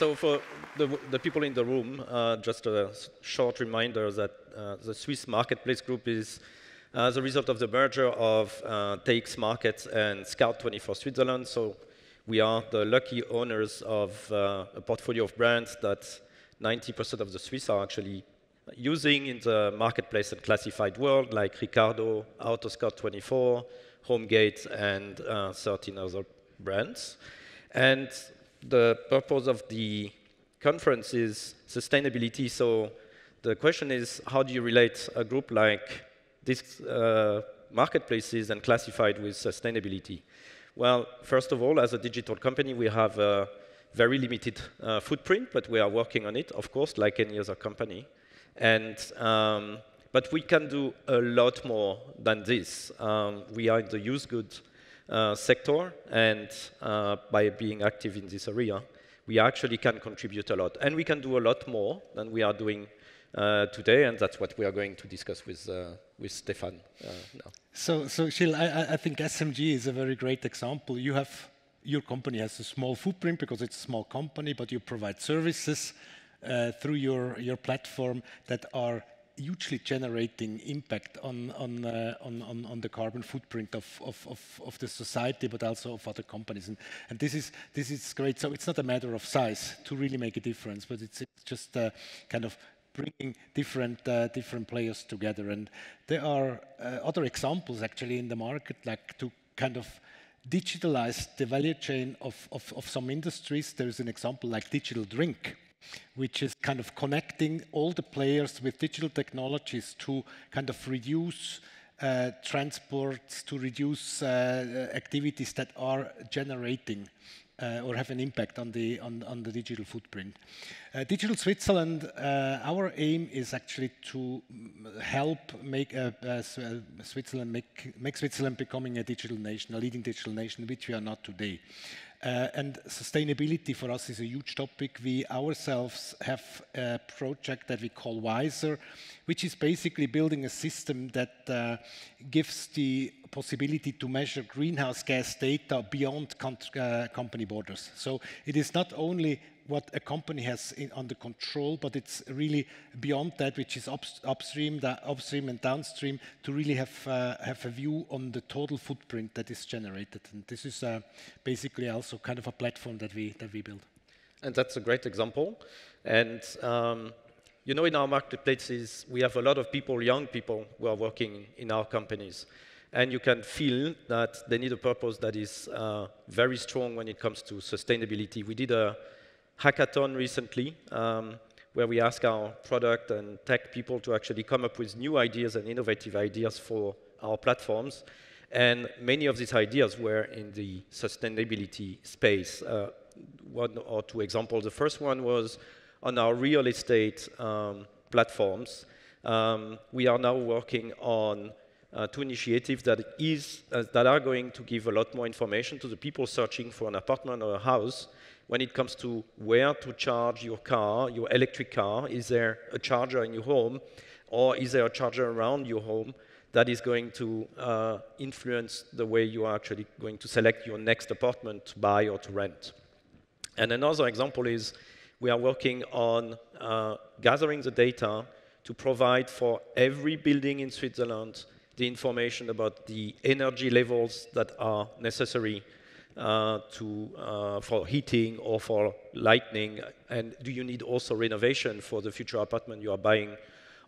So for the people in the room, just a short reminder that the Swiss Marketplace group is the result of the merger of TX Markets and Scout 24 Switzerland. So we are the lucky owners of a portfolio of brands that 90% of the Swiss are actually using in the marketplace and classified world, like Ricardo, AutoScout24, Homegate, and 13 other brands. And the purpose of the conference is sustainability. So the question is, how do you relate a group like this marketplaces and classified with sustainability? Well, first of all, as a digital company, we have a very limited footprint, but we are working on it, of course, like any other company. And, but we can do a lot more than this. We are in the used goods sector, and by being active in this area, we actually can contribute a lot. And we can do a lot more than we are doing today, and that's what we are going to discuss with Stefan now. So Gilles, I think SMG is a very great example. You have, your company has a small footprint because it's a small company, but you provide services through your platform that are hugely generating impact on the carbon footprint of the society, but also of other companies. And this is great. So it's not a matter of size to really make a difference, but it's just kind of bringing different players together. And there are other examples actually in the market, like to kind of digitalize the value chain of some industries. There's an example like Digital Drink, which is kind of connecting all the players with digital technologies to kind of reduce transports, to reduce activities that are generating or have an impact on the digital footprint. Digital Switzerland, our aim is actually to help make Switzerland make Switzerland becoming a digital nation, a leading digital nation, which we are not today. And sustainability for us is a huge topic. We ourselves have a project that we call Wiser, which is basically building a system that gives the possibility to measure greenhouse gas data beyond company borders. So it is not only what a company has under control, but it's really beyond that, which is upstream and downstream, to really have a view on the total footprint that is generated. And this is basically also kind of a platform that we build. And that's a great example. And you know, in our marketplaces, we have a lot of people, young people, who are working in our companies. And you can feel that they need a purpose that is very strong when it comes to sustainability. We did a hackathon recently, where we ask our product and tech people to actually come up with new ideas and innovative ideas for our platforms. And many of these ideas were in the sustainability space. One or two examples. The first one was on our real estate platforms. We are now working on two initiatives that are going to give a lot more information to the people searching for an apartment or a house when it comes to where to charge your car, your electric car. Is there a charger in your home, or is there a charger around your home that is going to influence the way you are actually going to select your next apartment to buy or to rent? And another example is we are working on gathering the data to provide for every building in Switzerland the information about the energy levels that are necessary for heating or for lighting, and do you need also renovation for the future apartment you are buying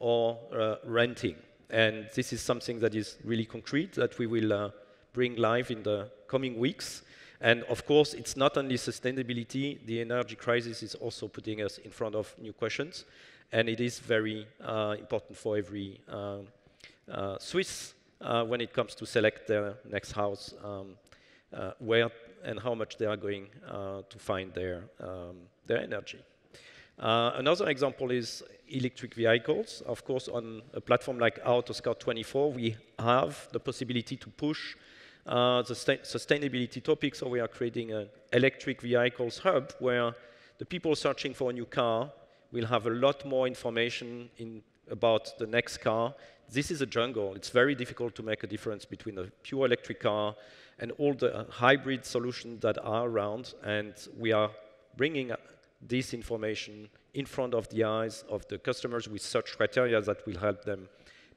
or renting? And this is something that is really concrete that we will bring live in the coming weeks. And of course, it's not only sustainability. The energy crisis is also putting us in front of new questions, and it is very important for every Swiss when it comes to select their next house. Where and how much they are going to find their energy. Another example is electric vehicles. Of course, on a platform like AutoScout24, we have the possibility to push the sustainability topic, so we are creating an electric vehicles hub where the people searching for a new car will have a lot more information about the next car. This is a jungle. It's very difficult to make a difference between a pure electric car and all the hybrid solutions that are around, and we are bringing this information in front of the eyes of the customers with such criteria that will help them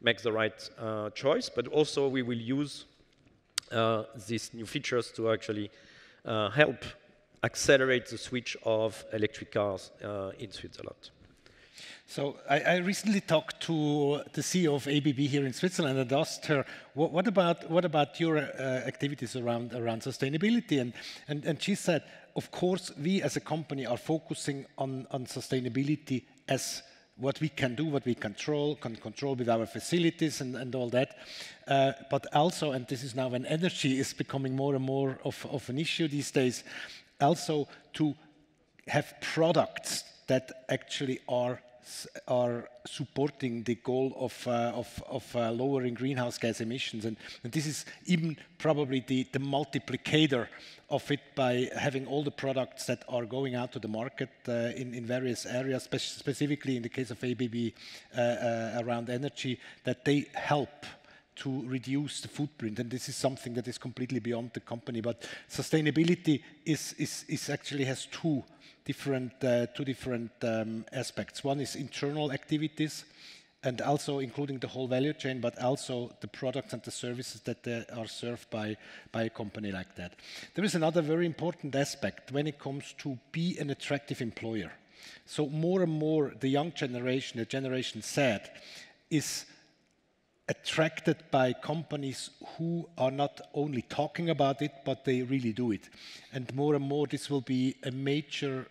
make the right choice. But also we will use these new features to actually help accelerate the switch of electric cars in Switzerland. So I recently talked to the CEO of ABB here in Switzerland and asked her, what about your activities around sustainability? And she said, of course, we as a company are focusing on sustainability as what we can do, what we can control with our facilities and all that. But also, and this is now when energy is becoming more and more of an issue these days, also to have products that actually are supporting the goal of lowering greenhouse gas emissions. And this is even probably the multiplicator of it by having all the products that are going out to the market in various areas, specifically in the case of ABB around energy, that they help to reduce the footprint. And this is something that is completely beyond the company. But sustainability is actually has two different aspects. One is internal activities, and also including the whole value chain, but also the products and the services that are served by a company like that. There is another very important aspect when it comes to be an attractive employer. So more and more the young generation, the generation Z, is attracted by companies who are not only talking about it, but they really do it. And more, this will be a major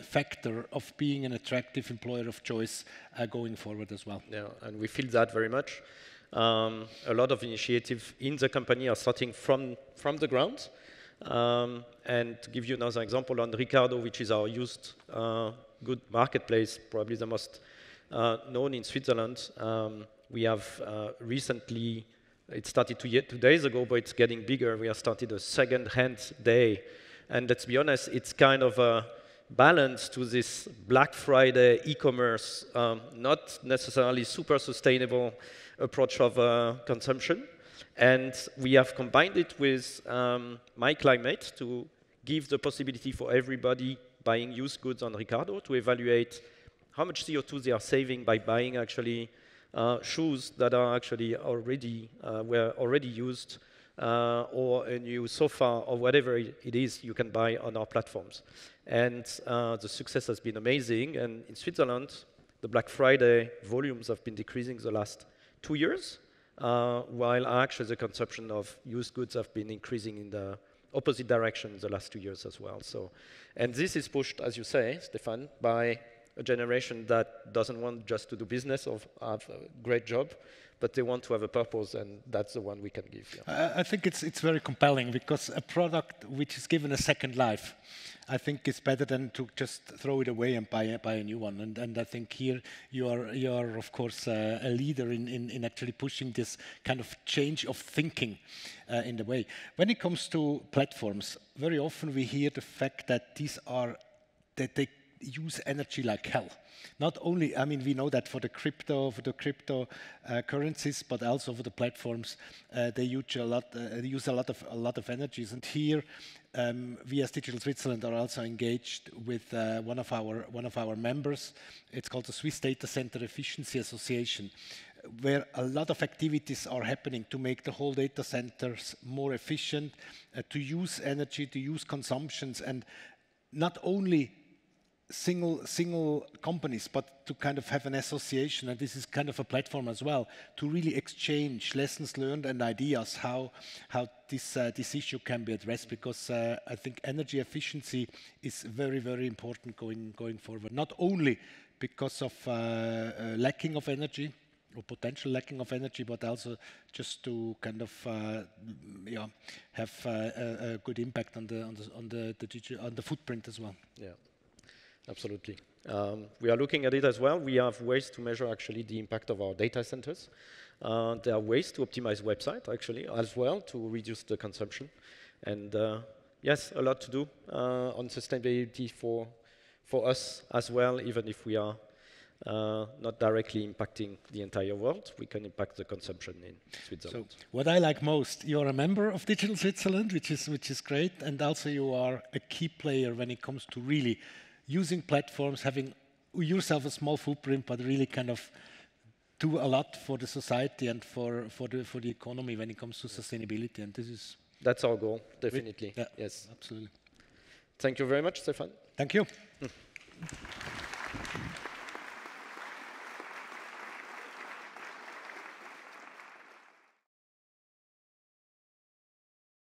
factor of being an attractive employer of choice going forward as well. Yeah, and we feel that very much. A lot of initiatives in the company are starting from the ground. And to give you another example on Ricardo, which is our used good marketplace, probably the most known in Switzerland, we have recently, it started 2 days ago, but it's getting bigger. We have started a second-hand day. And let's be honest, it's kind of a balance to this Black Friday e-commerce, not necessarily super sustainable approach of consumption. And we have combined it with MyClimate to give the possibility for everybody buying used goods on Ricardo to evaluate how much CO2 they are saving by buying actually shoes that are actually were already used, or a new sofa, or whatever it is you can buy on our platforms. And the success has been amazing. And in Switzerland, the Black Friday volumes have been decreasing the last 2 years, while actually the consumption of used goods have been increasing in the opposite direction the last 2 years as well. So, and this is pushed, as you say, Stefan, by a generation that doesn't want just to do business or have a great job, but they want to have a purpose, and that's the one we can give. Yeah. I think it's very compelling, because a product which is given a second life, I think it's better than to just throw it away and buy a new one. And I think here you are of course a leader in actually pushing this kind of change of thinking in the way. When it comes to platforms, very often we hear the fact that they use energy like hell. Not only, I mean, we know that for the crypto currencies, but also for the platforms, they use a lot of energies. And here, we as Digital Switzerland are also engaged with one of our members. It's called the Swiss Data Center Efficiency Association, where a lot of activities are happening to make the whole data centers more efficient, to use energy, to use consumptions, and not only single companies, but to kind of have an association, and this is kind of a platform as well, to really exchange lessons learned and ideas how this issue can be addressed, because I think energy efficiency is very, very important going forward, not only because of lacking of energy or potential lacking of energy, but also just to kind of have a good impact on the footprint as well. Yeah. Absolutely. We are looking at it as well. We have ways to measure actually the impact of our data centers. There are ways to optimize website actually as well to reduce the consumption. And yes, a lot to do on sustainability for us as well, even if we are not directly impacting the entire world. We can impact the consumption in Switzerland. So what I like most, you are a member of Digital Switzerland, which is great, and also you are a key player when it comes to really using platforms, having yourself a small footprint, but really kind of do a lot for the society and for the economy when it comes to sustainability. And this is... That's our goal, definitely. Yeah, yes. Absolutely. Thank you very much, Stefan. Thank you.